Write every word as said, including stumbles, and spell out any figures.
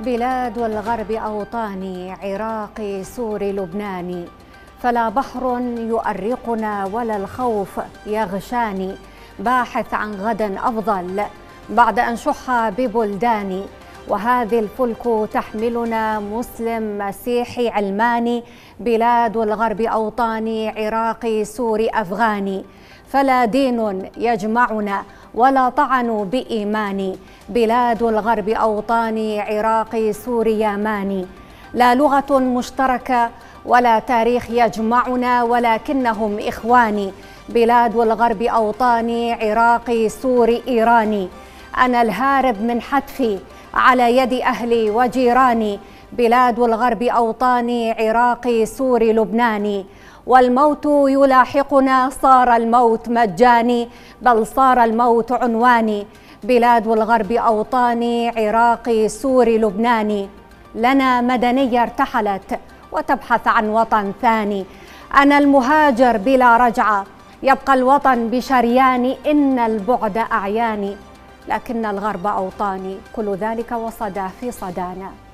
بلاد والغرب أوطاني، عراقي سوري لبناني، فلا بحر يؤرقنا ولا الخوف يغشاني، باحث عن غدا أفضل بعد أن شح ببلداني، وهذه الفلك تحملنا مسلم مسيحي علماني، بلاد والغرب أوطاني، عراقي سوري أفغاني، فلا دين يجمعنا ولا طعن بإيماني، بلاد والغرب أوطاني، عراقي سوري يماني، لا لغة مشتركة ولا تاريخ يجمعنا ولكنهم إخواني، بلاد والغرب أوطاني، عراقي سوري إيراني، أنا الهارب من حتفي على يد أهلي وجيراني، بلاد والغرب أوطاني، عراقي سوري لبناني، والموت يلاحقنا صار الموت مجاني بل صار الموت عنواني، بلاد والغرب أوطاني، عراقي سوري لبناني، لنا مدنية ارتحلت وتبحث عن وطن ثاني، أنا المهاجر بلا رجعة يبقى الوطن بشرياني، إن البعد أعياني لكن الغرب أوطاني، كل ذلك وصدى في صدانا.